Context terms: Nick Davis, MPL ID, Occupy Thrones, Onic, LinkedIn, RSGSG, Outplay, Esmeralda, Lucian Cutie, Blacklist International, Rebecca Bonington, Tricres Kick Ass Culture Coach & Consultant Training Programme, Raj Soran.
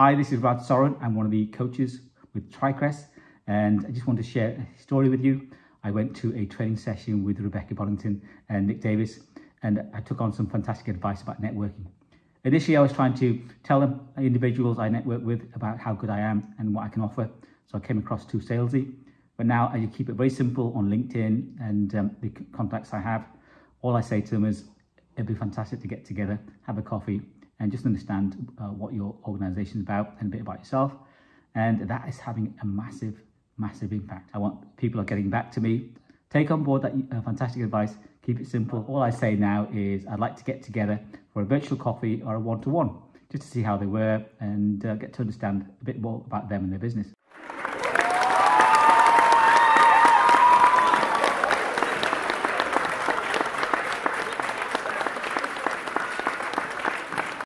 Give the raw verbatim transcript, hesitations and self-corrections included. Hi, this is Raj Soran. I'm one of the coaches with Tricres, and I just want to share a story with you. I went to a training session with Rebecca Bonington and Nick Davis, and I took on some fantastic advice about networking. Initially, I was trying to tell them, individuals I network with, about how good I am and what I can offer. So I came across too salesy. But now I keep it very simple on LinkedIn and um, the contacts I have. All I say to them is, it'd be fantastic to get together, have a coffee, and just understand uh, what your organization is about and a bit about yourself. And that is having a massive, massive impact. I want people are getting back to me. Take on board that uh, fantastic advice. Keep it simple. All I say now is I'd like to get together for a virtual coffee or a one-to-one, just to see how they were and uh, get to understand a bit more about them and their business.